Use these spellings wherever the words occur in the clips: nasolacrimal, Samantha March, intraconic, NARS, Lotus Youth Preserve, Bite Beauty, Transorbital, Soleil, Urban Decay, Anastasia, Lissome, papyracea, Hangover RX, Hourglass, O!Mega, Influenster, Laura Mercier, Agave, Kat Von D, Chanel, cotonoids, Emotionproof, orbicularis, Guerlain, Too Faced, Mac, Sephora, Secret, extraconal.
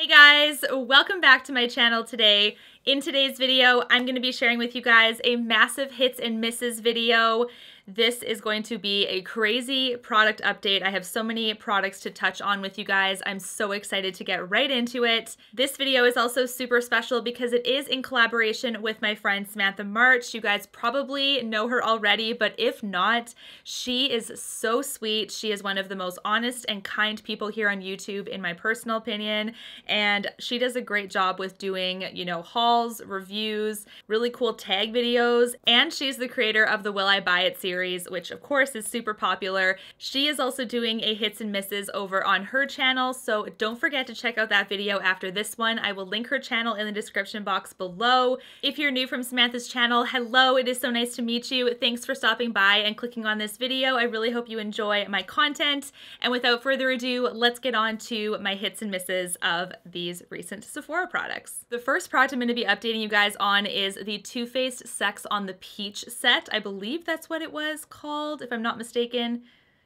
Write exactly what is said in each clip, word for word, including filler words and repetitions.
Hey guys, welcome back to my channel today. In today's video, I'm going to be sharing with you guys a massive hits and misses video. This is going to be a crazy product update. I have so many products to touch on with you guys. I'm so excited to get right into it. This video is also super special because it is in collaboration with my friend Samantha March. You guys probably know her already, but if not, she is so sweet. She is one of the most honest and kind people here on YouTube, in my personal opinion, and she does a great job with doing, you know, hauls, reviews, really cool tag videos, and she's the creator of the Will I Buy It series, which of course is super popular. She is also doing a hits and misses over on her channel, so don't forget to check out that video after this one. I will link her channel in the description box below. If you're new from Samantha's channel, hello, it is so nice to meet you. Thanks for stopping by and clicking on this video. I really hope you enjoy my content. And without further ado, let's get on to my hits and misses of these recent Sephora products. The first product I'm going to be updating you guys on is the Too Faced Sex on the Peach set. I believe that's what it was called, if I'm not mistaken.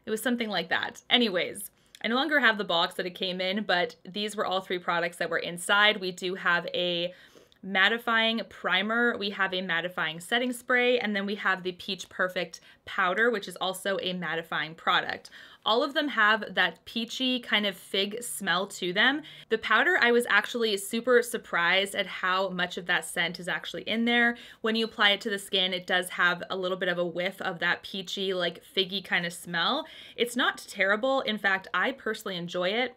It was something like that. Anyways, I no longer have the box that it came in, but these were all three products that were inside. We do have a mattifying primer, we have a mattifying setting spray, and then we have the Peach Perfect powder, which is also a mattifying product. All of them have that peachy kind of fig smell to them. The powder, I was actually super surprised at how much of that scent is actually in there. When you apply it to the skin, it does have a little bit of a whiff of that peachy, like figgy kind of smell. It's not terrible. In fact, I personally enjoy it.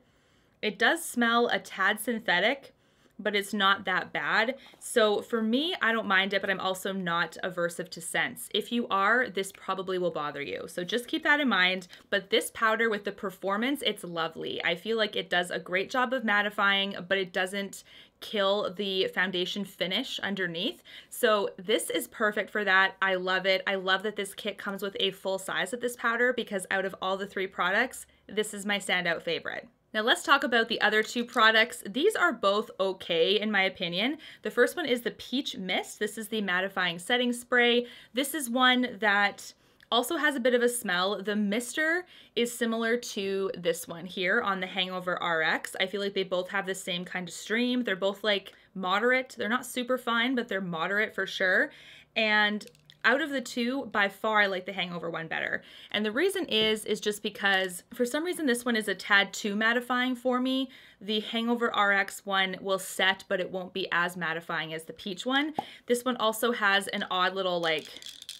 It does smell a tad synthetic, but it's not that bad. So for me, I don't mind it, but I'm also not aversive to scents. If you are, this probably will bother you. So just keep that in mind. But this powder with the performance, it's lovely. I feel like it does a great job of mattifying, but it doesn't kill the foundation finish underneath. So this is perfect for that. I love it. I love that this kit comes with a full size of this powder because out of all the three products, this is my standout favorite. Now let's talk about the other two products. These are both okay in my opinion. The first one is the Peach Mist. This is the mattifying setting spray. This is one that also has a bit of a smell. The mister is similar to this one here on the Hangover R X. I feel like they both have the same kind of stream. They're both like moderate. They're not super fine, but they're moderate for sure. And out of the two, by far, I like the Hangover one better. And the reason is, is just because for some reason this one is a tad too mattifying for me. The Hangover R X one will set, but it won't be as mattifying as the Peach one. This one also has an odd little like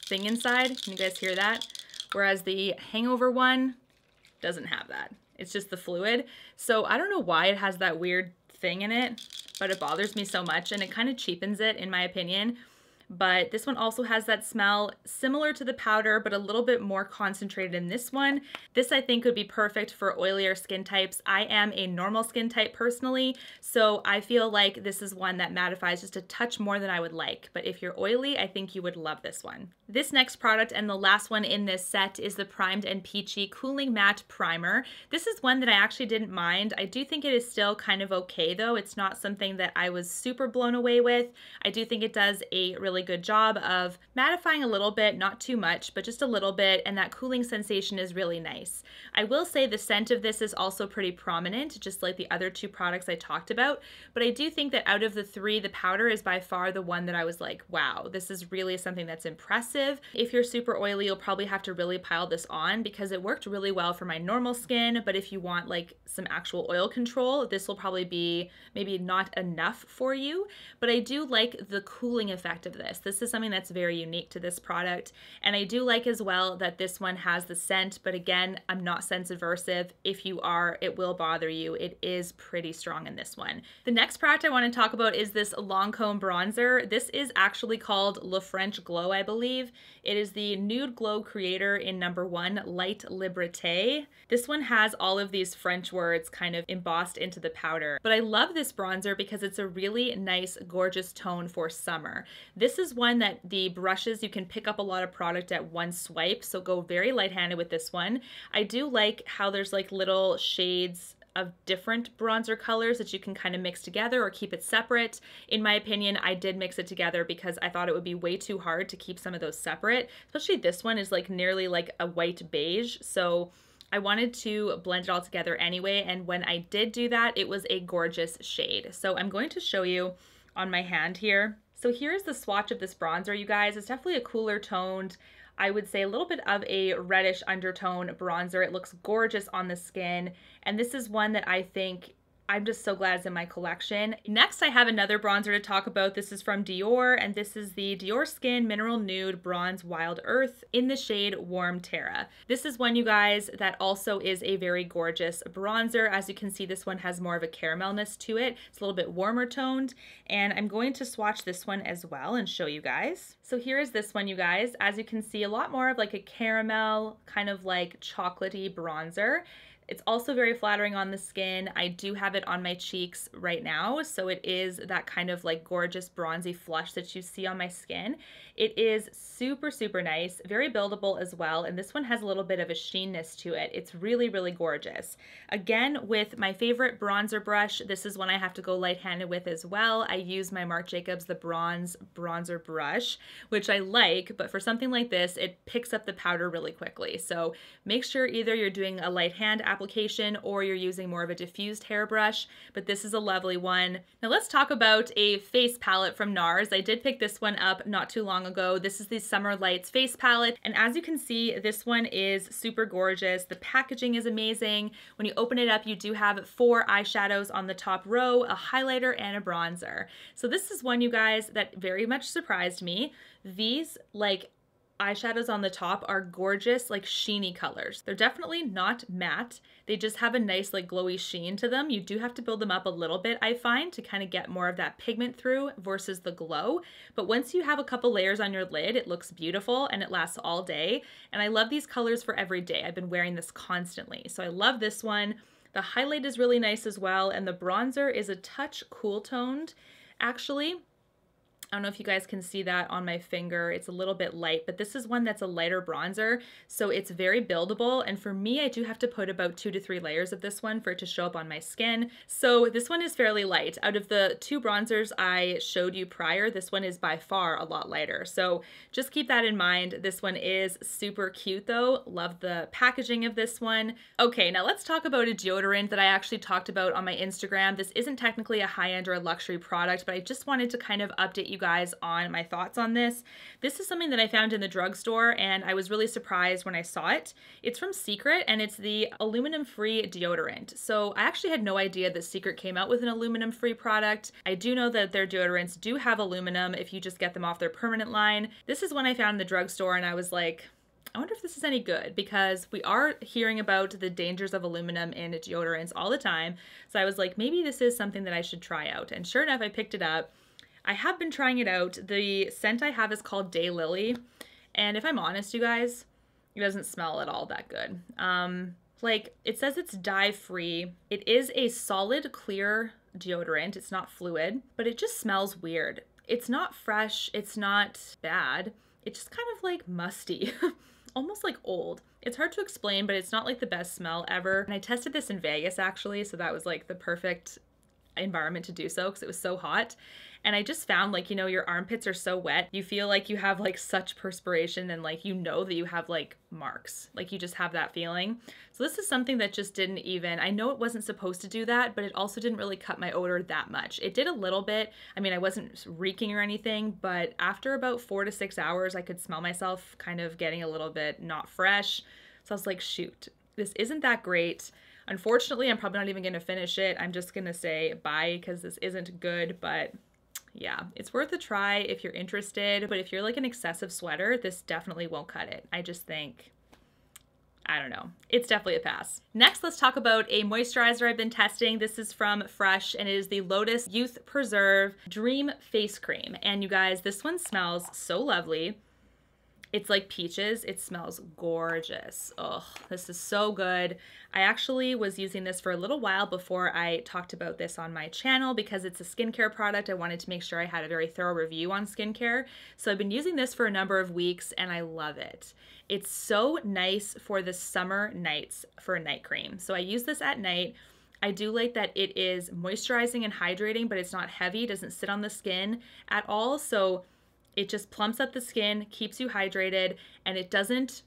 thing inside. Can you guys hear that? Whereas the Hangover one doesn't have that. It's just the fluid. So I don't know why it has that weird thing in it, but it bothers me so much and it kind of cheapens it in my opinion. But this one also has that smell similar to the powder, but a little bit more concentrated in this one. This I think would be perfect for oilier skin types. I am a normal skin type personally, so I feel like this is one that mattifies just a touch more than I would like. But if you're oily, I think you would love this one. This next product and the last one in this set is the Primed and Peachy Cooling Matte Primer. This is one that I actually didn't mind. I do think it is still kind of okay though. It's not something that I was super blown away with. I do think it does a really good job of mattifying a little bit, not too much, but just a little bit, and that cooling sensation is really nice. I will say the scent of this is also pretty prominent, just like the other two products I talked about, but I do think that out of the three, the powder is by far the one that I was like, wow, this is really something that's impressive. If you're super oily, you'll probably have to really pile this on because it worked really well for my normal skin, but if you want like some actual oil control, this will probably be maybe not enough for you, but I do like the cooling effect of this. This. This is something that's very unique to this product. And I do like as well that this one has the scent, but again, I'm not scent aversive. If you are, it will bother you. It is pretty strong in this one. The next product I want to talk about is this Lancôme bronzer. This is actually called Le French Glow, I believe. It is the Nude Glow Creator in number one, Light Liberté. This one has all of these French words kind of embossed into the powder. But I love this bronzer because it's a really nice, gorgeous tone for summer. This This is one that the brushes, you can pick up a lot of product at one swipe, so go very light-handed with this one. I do like how there's like little shades of different bronzer colors that you can kind of mix together or keep it separate. In my opinion, I did mix it together because I thought it would be way too hard to keep some of those separate, especially this one is like nearly like a white beige, so I wanted to blend it all together anyway, and when I did do that, it was a gorgeous shade. So I'm going to show you on my hand here. So here's the swatch of this bronzer, you guys. It's definitely a cooler toned, I would say a little bit of a reddish undertone bronzer. It looks gorgeous on the skin, and this is one that I think I'm just so glad it's in my collection. Next, I have another bronzer to talk about. This is from Dior, and this is the Dior Skin Mineral Nude Bronze Wild Earth in the shade Warm Terra. This is one, you guys, that also is a very gorgeous bronzer. As you can see, this one has more of a caramelness to it. It's a little bit warmer toned, and I'm going to swatch this one as well and show you guys. So here is this one, you guys. As you can see, a lot more of like a caramel, kind of like chocolatey bronzer. It's also very flattering on the skin. I do have it on my cheeks right now, so it is that kind of like gorgeous bronzy flush that you see on my skin. It is super, super nice, very buildable as well, and this one has a little bit of a sheenness to it. It's really, really gorgeous. Again, with my favorite bronzer brush, this is one I have to go light-handed with as well. I use my Marc Jacobs The Bronze bronzer brush, which I like, but for something like this, it picks up the powder really quickly. So make sure either you're doing a light hand application application or you're using more of a diffused hairbrush, but this is a lovely one. Now let's talk about a face palette from NARS. I did pick this one up not too long ago. This is the Summer Lights face palette, and as you can see, this one is super gorgeous. The packaging is amazing. When you open it up, you do have four eyeshadows on the top row, a highlighter, and a bronzer. So this is one, you guys, that very much surprised me. These like eyeshadows on the top are gorgeous, like sheeny colors. They're definitely not matte. They just have a nice like glowy sheen to them. You do have to build them up a little bit, I find, to kind of get more of that pigment through versus the glow. But once you have a couple layers on your lid, it looks beautiful and it lasts all day. And I love these colors for every day. I've been wearing this constantly. So I love this one. The highlight is really nice as well. And the bronzer is a touch cool toned, actually. I don't know if you guys can see that on my finger. It's a little bit light, but this is one that's a lighter bronzer, so it's very buildable. And for me, I do have to put about two to three layers of this one for it to show up on my skin. So this one is fairly light. Out of the two bronzers I showed you prior, this one is by far a lot lighter. So just keep that in mind. This one is super cute though. Love the packaging of this one. Okay, now let's talk about a deodorant that I actually talked about on my Instagram. This isn't technically a high-end or a luxury product, but I just wanted to kind of update you You guys on my thoughts on this. This is something that I found in the drugstore, and I was really surprised when I saw it. It's from Secret, and it's the aluminum-free deodorant. So I actually had no idea that Secret came out with an aluminum-free product. I do know that their deodorants do have aluminum if you just get them off their permanent line. This is one I found in the drugstore, and I was like, I wonder if this is any good, because we are hearing about the dangers of aluminum in deodorants all the time. So I was like, maybe this is something that I should try out. And sure enough, I picked it up. I have been trying it out. The scent I have is called Daylily, and if I'm honest, you guys, it doesn't smell at all that good. Um, like, it says it's dye-free. It is a solid, clear deodorant. It's not fluid, but it just smells weird. It's not fresh. It's not bad. It's just kind of like musty, almost like old. It's hard to explain, but it's not like the best smell ever. And I tested this in Vegas, actually, so that was like the perfect environment to do so, because it was so hot. And I just found, like, you know, your armpits are so wet, you feel like you have like such perspiration, and like, you know, that you have like marks, like you just have that feeling. So this is something that just didn't even, I know it wasn't supposed to do that, but it also didn't really cut my odor that much. It did a little bit. I mean, I wasn't reeking or anything, but after about four to six hours, I could smell myself kind of getting a little bit not fresh. So I was like, shoot, this isn't that great. Unfortunately, I'm probably not even going to finish it. I'm just going to say bye, because this isn't good, but yeah, it's worth a try if you're interested. But if you're like an excessive sweater, this definitely won't cut it. I just think, I don't know. It's definitely a pass. Next, let's talk about a moisturizer I've been testing. This is from Fresh, and it is the Lotus Youth Preserve Dream Face Cream. And you guys, this one smells so lovely. It's like peaches. It smells gorgeous. Oh, this is so good. I actually was using this for a little while before I talked about this on my channel, because it's a skincare product. I wanted to make sure I had a very thorough review on skincare. So I've been using this for a number of weeks, and I love it. It's so nice for the summer nights for a night cream. So I use this at night. I do like that it is moisturizing and hydrating, but it's not heavy, doesn't sit on the skin at all. So it just plumps up the skin, keeps you hydrated, and it doesn't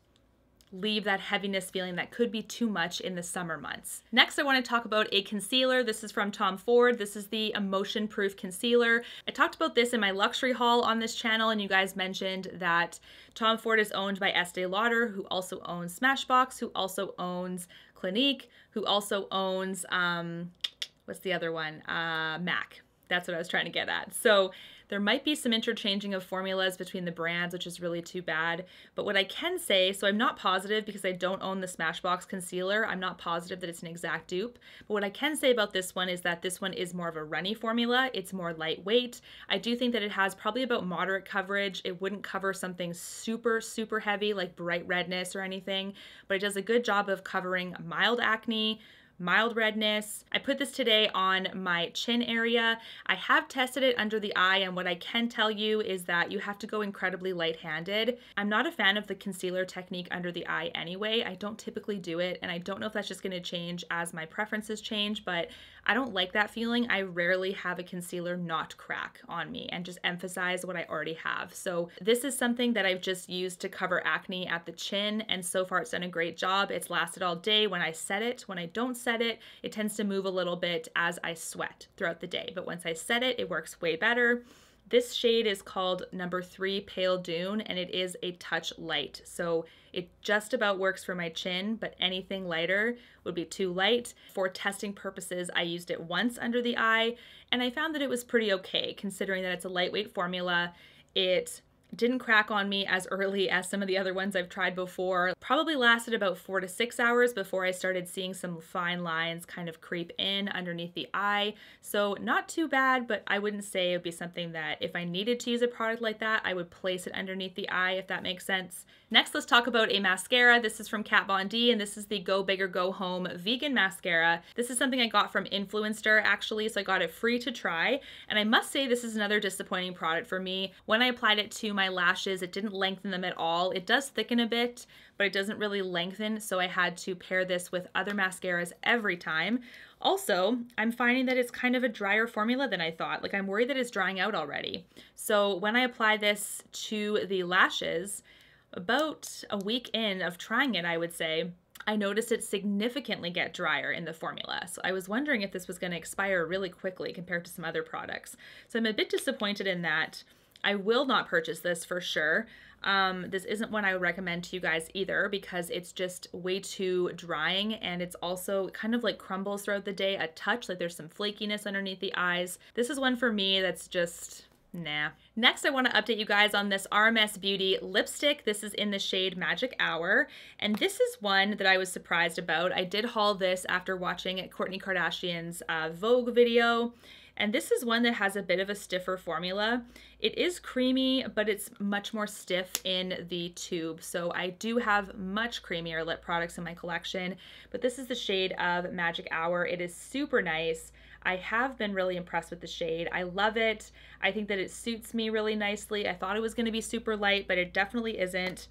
leave that heaviness feeling that could be too much in the summer months. Next, I want to talk about a concealer. This is from Tom Ford. This is the Emotion Proof Concealer. I talked about this in my luxury haul on this channel, and you guys mentioned that Tom Ford is owned by Estee Lauder, who also owns Smashbox, who also owns Clinique, who also owns, um, what's the other one? Uh, Mac. That's what I was trying to get at. So there might be some interchanging of formulas between the brands, which is really too bad. But what I can say, so I'm not positive because I don't own the Smashbox concealer. I'm not positive that it's an exact dupe. But what I can say about this one is that this one is more of a runny formula. It's more lightweight. I do think that it has probably about moderate coverage. It wouldn't cover something super, super heavy like bright redness or anything, but it does a good job of covering mild acne, mild redness. I put this today on my chin area. I have tested it under the eye, and what I can tell you is that you have to go incredibly light-handed. I'm not a fan of the concealer technique under the eye anyway. I don't typically do it, and I don't know if that's just going to change as my preferences change, but I don't like that feeling. I rarely have a concealer not crack on me and just emphasize what I already have. So this is something that I've just used to cover acne at the chin, and so far it's done a great job. It's lasted all day when I set it. When I don't set it, it tends to move a little bit as I sweat throughout the day, but once I set it, it works way better. This shade is called number three Pale Dune, and it is a touch light, so it just about works for my chin, but anything lighter would be too light. For testing purposes, I used it once under the eye, and I found that it was pretty okay considering that it's a lightweight formula. It didn't crack on me as early as some of the other ones I've tried before. Probably lasted about four to six hours before I started seeing some fine lines kind of creep in underneath the eye. So not too bad, but I wouldn't say it would be something that if I needed to use a product like that, I would place it underneath the eye, if that makes sense. Next, let's talk about a mascara. This is from Kat Von D, and this is the Go Big or Go Home Vegan Mascara. This is something I got from Influenster, actually, so I got it free to try. And I must say this is another disappointing product for me. When I applied it to my lashes, it didn't lengthen them at all. It does thicken a bit, but it doesn't really lengthen, so I had to pair this with other mascaras every time. Also, I'm finding that it's kind of a drier formula than I thought. Like, I'm worried that it's drying out already. So when I apply this to the lashes, about a week in of trying it, I would say, I noticed it significantly get drier in the formula. So I was wondering if this was going to expire really quickly compared to some other products. So I'm a bit disappointed in that. I will not purchase this for sure. Um, this isn't one I would recommend to you guys either because it's just way too drying, and it's also kind of like crumbles throughout the day a touch, like there's some flakiness underneath the eyes. This is one for me that's just nah. Next, I want to update you guys on this R M S Beauty lipstick. This is in the shade Magic Hour, and this is one that I was surprised about. I did haul this after watching Kourtney Kardashian's uh, Vogue video, and this is one that has a bit of a stiffer formula. It is creamy, but it's much more stiff in the tube. So I do have much creamier lip products in my collection, but this is the shade of Magic Hour. It is super nice. I have been really impressed with the shade. I love it. I think that it suits me really nicely. I thought it was going to be super light, but it definitely isn't.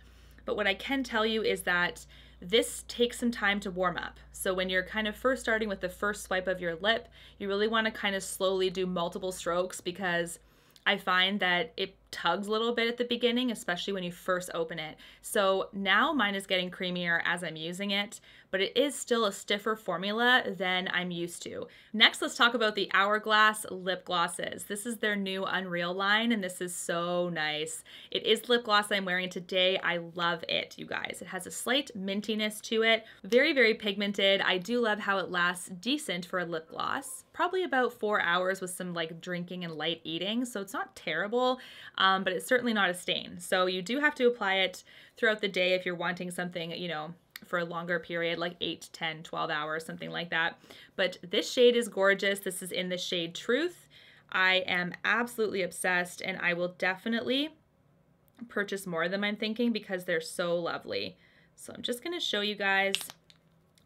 But what I can tell you is that this takes some time to warm up. So when you're kind of first starting with the first swipe of your lip, you really want to kind of slowly do multiple strokes, because I find that it tugs a little bit at the beginning, especially when you first open it. So now mine is getting creamier as I'm using it, but it is still a stiffer formula than I'm used to. Next, let's talk about the Hourglass lip glosses. This is their new Unreal line, and this is so nice. It is the lip gloss I'm wearing today. I love it, you guys. It has a slight mintiness to it. Very, very pigmented. I do love how it lasts decent for a lip gloss. Probably about four hours with some like drinking and light eating, so it's not terrible. Um, but it's certainly not a stain. So you do have to apply it throughout the day if you're wanting something, you know, for a longer period, like eight, ten, twelve hours, something like that. But this shade is gorgeous. This is in the shade Truth. I am absolutely obsessed, and I will definitely purchase more of them, I'm thinking, because they're so lovely. So I'm just going to show you guys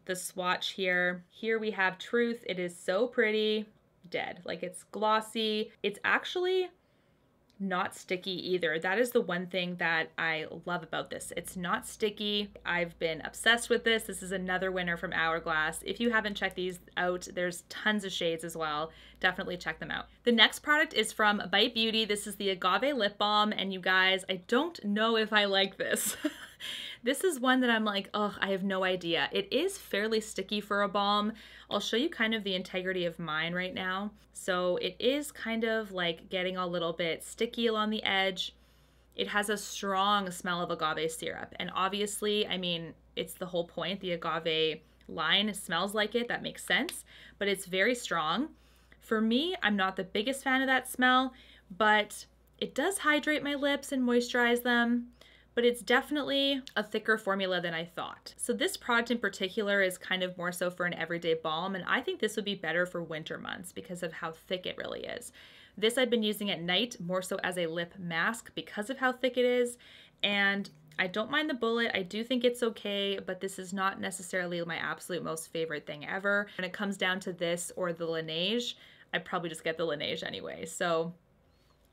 the swatch here. Here we have Truth. It is so pretty. Dead. Like, it's glossy. It's actually not sticky either. That is the one thing that I love about this. It's not sticky. I've been obsessed with this. This is another winner from Hourglass. If you haven't checked these out, there's tons of shades as well. Definitely check them out. The next product is from Bite Beauty. This is the Agave Lip Balm, and you guys, I don't know if I like this. This is one that I'm like, oh, I have no idea. It is fairly sticky for a balm. I'll show you kind of the integrity of mine right now. So it is kind of like getting a little bit sticky along the edge. It has a strong smell of agave syrup. And obviously, I mean, it's the whole point. The agave line smells like it. That makes sense. But it's very strong. For me, I'm not the biggest fan of that smell, but it does hydrate my lips and moisturize them, but it's definitely a thicker formula than I thought. So this product in particular is kind of more so for an everyday balm, and I think this would be better for winter months because of how thick it really is. This I've been using at night more so as a lip mask because of how thick it is, and I don't mind the bullet. I do think it's okay, but this is not necessarily my absolute most favorite thing ever. When it comes down to this or the Laneige, I'd probably just get the Laneige anyway. So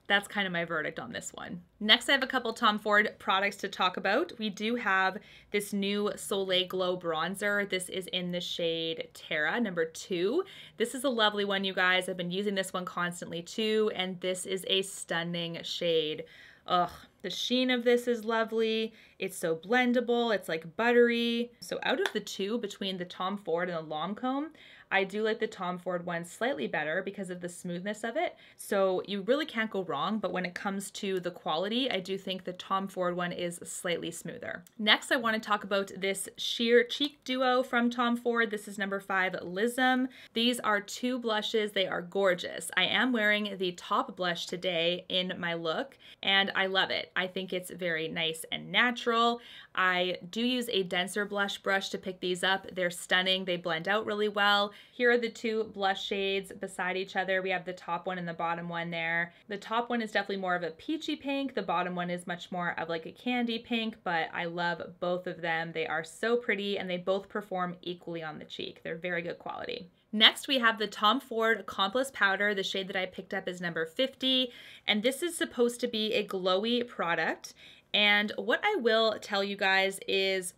that's kind of my verdict on this one. Next, I have a couple Tom Ford products to talk about. We do have this new Soleil Glow Bronzer. This is in the shade Terra, number two. This is a lovely one, you guys. I've been using this one constantly too, and this is a stunning shade. Ugh, the sheen of this is lovely. It's so blendable. It's like buttery. So out of the two, between the Tom Ford and the Lancôme, I do like the Tom Ford one slightly better because of the smoothness of it. So you really can't go wrong, but when it comes to the quality, I do think the Tom Ford one is slightly smoother. Next, I want to talk about this sheer cheek duo from Tom Ford. This is number five, Lism. These are two blushes. They are gorgeous. I am wearing the top blush today in my look, and I love it. I think it's very nice and natural. I do use a denser blush brush to pick these up. They're stunning. They blend out really well. Here are the two blush shades beside each other. We have the top one and the bottom one there. The top one is definitely more of a peachy pink. The bottom one is much more of like a candy pink, but I love both of them. They are so pretty, and they both perform equally on the cheek. They're very good quality. Next, we have the Tom Ford Accomplice Powder. The shade that I picked up is number fifty, and this is supposed to be a glowy product. And what I will tell you guys is,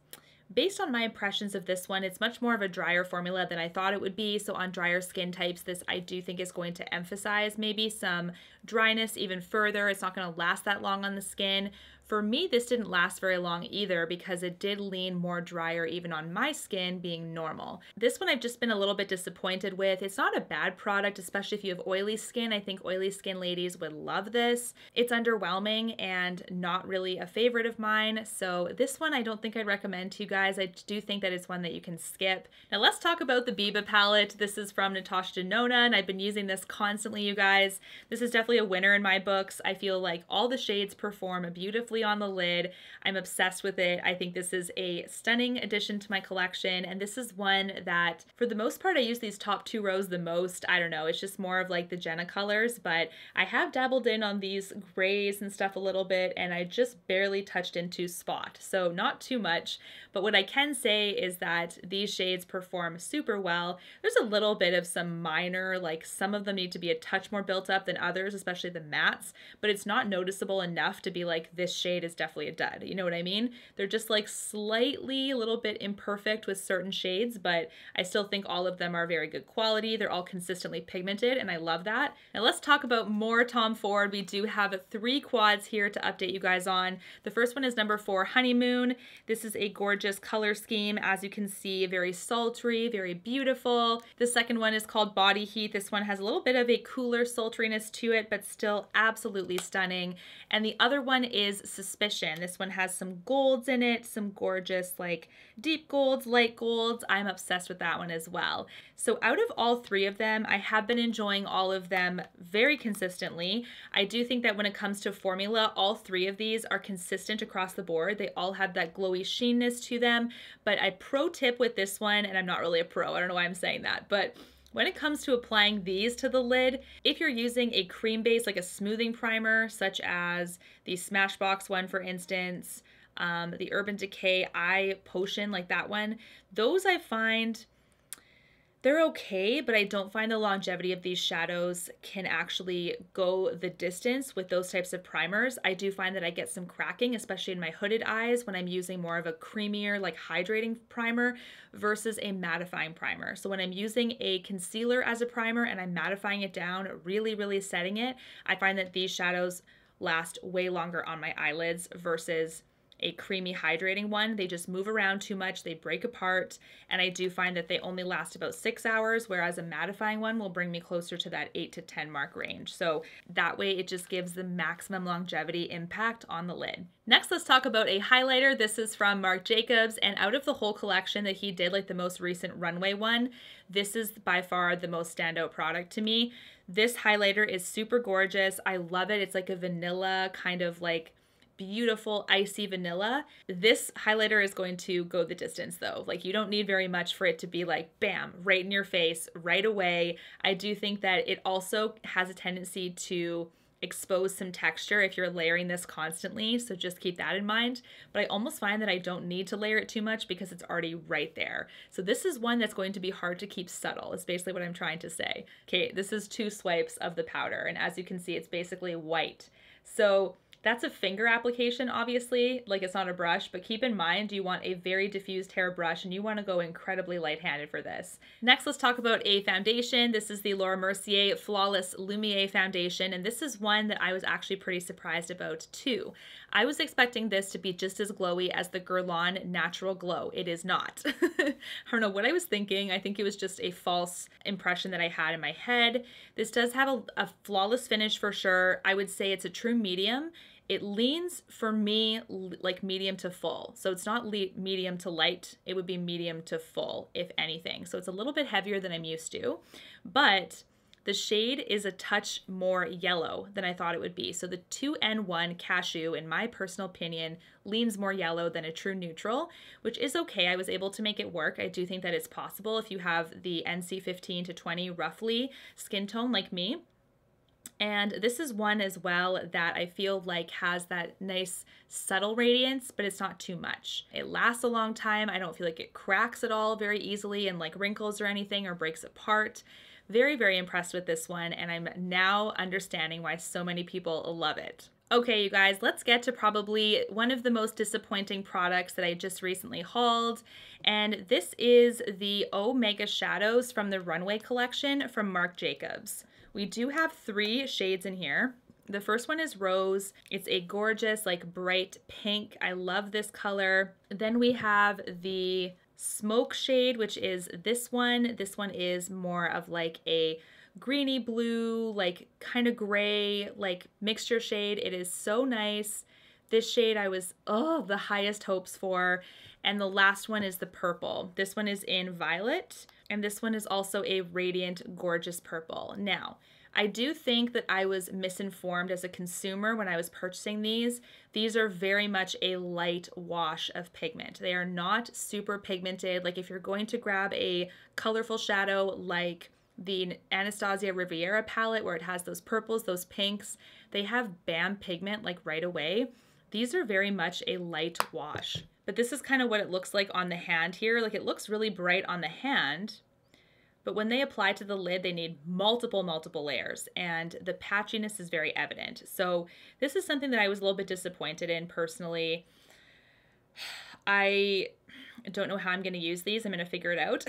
based on my impressions of this one, it's much more of a drier formula than I thought it would be. So on drier skin types, this I do think is going to emphasize maybe some dryness even further. It's not going to last that long on the skin. For me, this didn't last very long either because it did lean more drier even on my skin being normal. This one I've just been a little bit disappointed with. It's not a bad product, especially if you have oily skin. I think oily skin ladies would love this. It's underwhelming and not really a favorite of mine. So this one I don't think I'd recommend to you guys. I do think that it's one that you can skip. Now let's talk about the Biba palette. This is from Natasha Denona, and I've been using this constantly, you guys. This is definitely a winner in my books. I feel like all the shades perform beautifully on the lid. I'm obsessed with it. I think this is a stunning addition to my collection, and this is one that for the most part I use these top two rows the most. I don't know, it's just more of like the Jenna colors, but I have dabbled in on these grays and stuff a little bit, and I just barely touched into Spot, so not too much. But what I can say is that these shades perform super well. There's a little bit of some minor, like some of them need to be a touch more built up than others, especially the mattes, but it's not noticeable enough to be like this shade is definitely a dud. You know what I mean? They're just like slightly a little bit imperfect with certain shades, but I still think all of them are very good quality. They're all consistently pigmented, and I love that. Now let's talk about more Tom Ford. We do have three quads here to update you guys on. The first one is number four, Honeymoon. This is a gorgeous color scheme. As you can see, very sultry, very beautiful. The second one is called Body Heat. This one has a little bit of a cooler sultriness to it, but still absolutely stunning. And the other one is Suspicion. This one has some golds in it, some gorgeous like deep golds, light golds. I'm obsessed with that one as well. So out of all three of them, I have been enjoying all of them very consistently. I do think that when it comes to formula, all three of these are consistent across the board. They all have that glowy sheenness to them, but I pro tip with this one, and I'm not really a pro, I don't know why I'm saying that, but when it comes to applying these to the lid, if you're using a cream base, like a smoothing primer, such as the Smashbox one, for instance, um, the Urban Decay Eye Potion, like that one, those I find they're okay, but I don't find the longevity of these shadows can actually go the distance with those types of primers. I do find that I get some cracking, especially in my hooded eyes, when I'm using more of a creamier, like hydrating primer versus a mattifying primer. So when I'm using a concealer as a primer and I'm mattifying it down, really, really setting it, I find that these shadows last way longer on my eyelids versus a creamy hydrating one. They just move around too much, they break apart, and I do find that they only last about six hours, whereas a mattifying one will bring me closer to that eight to ten mark range. So that way it just gives the maximum longevity impact on the lid. Next, let's talk about a highlighter. This is from Marc Jacobs, and out of the whole collection that he did, like the most recent runway one, this is by far the most standout product to me. This highlighter is super gorgeous. I love it. It's like a vanilla kind of like beautiful icy vanilla. This highlighter is going to go the distance though. Like, you don't need very much for it to be like, bam, right in your face right away. I do think that it also has a tendency to expose some texture if you're layering this constantly, so just keep that in mind. But I almost find that I don't need to layer it too much because it's already right there. So this is one that's going to be hard to keep subtle, is basically what I'm trying to say. Okay, this is two swipes of the powder, and as you can see, it's basically white. So that's a finger application, obviously, like it's not a brush, but keep in mind you want a very diffused hair brush and you want to go incredibly light-handed for this. Next, let's talk about a foundation. This is the Laura Mercier Flawless Lumiere Foundation, and this is one that I was actually pretty surprised about too. I was expecting this to be just as glowy as the Guerlain Natural Glow. It is not. I don't know what I was thinking. I think it was just a false impression that I had in my head. This does have a, a flawless finish for sure. I would say it's a true medium. It leans, for me, like medium to full. So it's not le medium to light, it would be medium to full, if anything. So it's a little bit heavier than I'm used to, but the shade is a touch more yellow than I thought it would be. So the two N one Cashew, in my personal opinion, leans more yellow than a true neutral, which is okay. I was able to make it work. I do think that it's possible if you have the N C fifteen to twenty roughly skin tone like me. And this is one as well that I feel like has that nice subtle radiance, but it's not too much. It lasts a long time. I don't feel like it cracks at all very easily and like wrinkles or anything or breaks apart. Very, very impressed with this one, and I'm now understanding why so many people love it. Okay, you guys, let's get to probably one of the most disappointing products that I just recently hauled. And this is the Omega Shadows from the Runway Collection from Marc Jacobs. We do have three shades in here. The first one is Rose. It's a gorgeous, like bright pink. I love this color. Then we have the Smoke shade, which is this one. This one is more of like a greeny blue, like kind of gray, like mixture shade. It is so nice. This shade I was, oh, the highest hopes for. And the last one is the purple. This one is in Violet. And this one is also a radiant, gorgeous purple. Now, I do think that I was misinformed as a consumer when I was purchasing these. These are very much a light wash of pigment. They are not super pigmented. Like if you're going to grab a colorful shadow like the Anastasia Riviera palette where it has those purples, those pinks, they have bam pigment like right away. These are very much a light wash. But this is kind of what it looks like on the hand here. Like it looks really bright on the hand, but when they apply to the lid, they need multiple, multiple layers, and the patchiness is very evident. So this is something that I was a little bit disappointed in personally. I don't know how I'm going to use these. I'm going to figure it out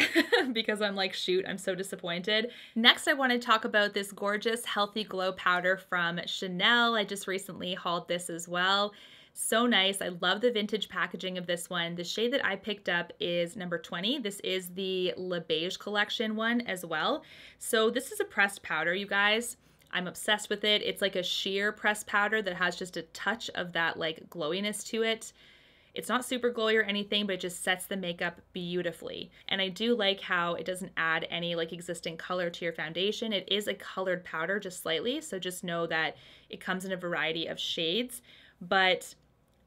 because I'm like, shoot, I'm so disappointed. Next, I want to talk about this gorgeous Healthy Glow powder from Chanel. I just recently hauled this as well. So nice. I love the vintage packaging of this one. The shade that I picked up is number twenty. This is the Le Beige Collection one as well. So this is a pressed powder, you guys. I'm obsessed with it. It's like a sheer pressed powder that has just a touch of that like glowiness to it. It's not super glowy or anything, but it just sets the makeup beautifully. And I do like how it doesn't add any like existing color to your foundation. It is a colored powder just slightly, so just know that it comes in a variety of shades, but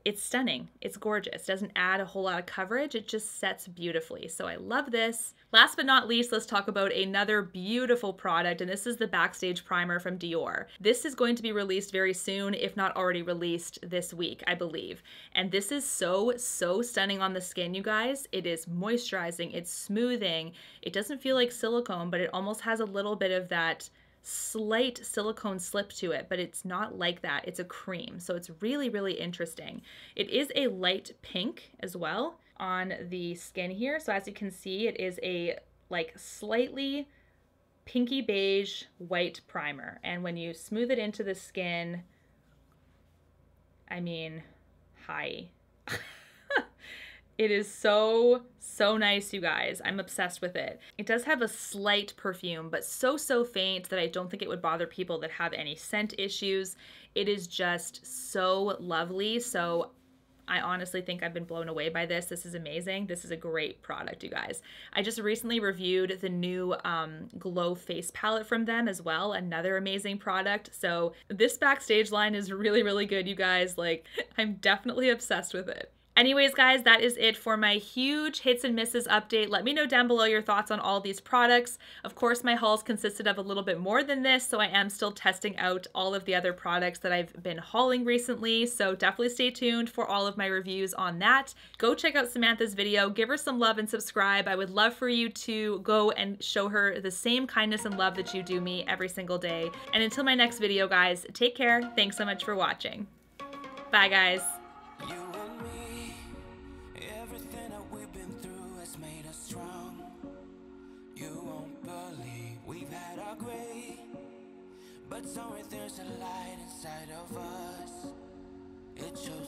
it's stunning. It's gorgeous. It doesn't add a whole lot of coverage. It just sets beautifully. So I love this. Last but not least, let's talk about another beautiful product. And this is the Backstage Primer from Dior. This is going to be released very soon, if not already released this week, I believe. And this is so, so stunning on the skin, you guys. It is moisturizing. It's smoothing. It doesn't feel like silicone, but it almost has a little bit of that slight silicone slip to it, but it's not like that. It's a cream, so it's really, really interesting. It is a light pink as well on the skin here. So as you can see, it is a like slightly pinky beige white primer, and when you smooth it into the skin, I mean, hi, It is so, so nice, you guys. I'm obsessed with it. It does have a slight perfume, but so, so faint that I don't think it would bother people that have any scent issues. It is just so lovely. So I honestly think I've been blown away by this. This is amazing. This is a great product, you guys. I just recently reviewed the new um, Glow Face Palette from them as well. Another amazing product. So this Backstage line is really, really good, you guys. Like, I'm definitely obsessed with it. Anyways, guys, that is it for my huge hits and misses update. Let me know down below your thoughts on all these products. Of course, my hauls consisted of a little bit more than this, so I am still testing out all of the other products that I've been hauling recently, so definitely stay tuned for all of my reviews on that. Go check out Samantha's video, give her some love and subscribe. I would love for you to go and show her the same kindness and love that you do me every single day. And until my next video, guys, take care. Thanks so much for watching. Bye, guys. But somewhere there's a light inside of us. It shows